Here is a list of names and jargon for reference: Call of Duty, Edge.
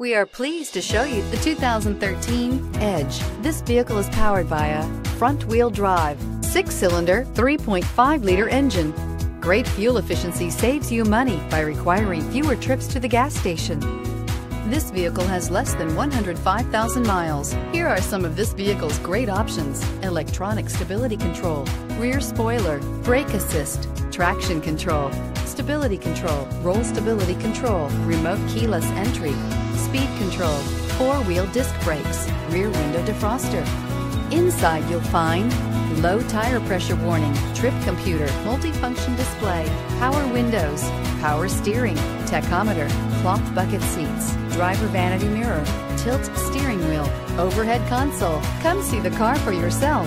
We are pleased to show you the 2013 Edge. This vehicle is powered by a front-wheel drive, 6-cylinder, 3.5-liter engine. Great fuel efficiency saves you money by requiring fewer trips to the gas station. This vehicle has less than 105,000 miles. Here are some of this vehicle's great options: electronic stability control, rear spoiler, brake assist, traction control, stability control, roll stability control, remote keyless entry, speed control, four-wheel disc brakes, rear window defroster. Inside you'll find low tire pressure warning, trip computer, multifunction display, power windows, power steering, tachometer, cloth bucket seats, driver vanity mirror, tilt steering wheel, overhead console. Come see the car for yourself.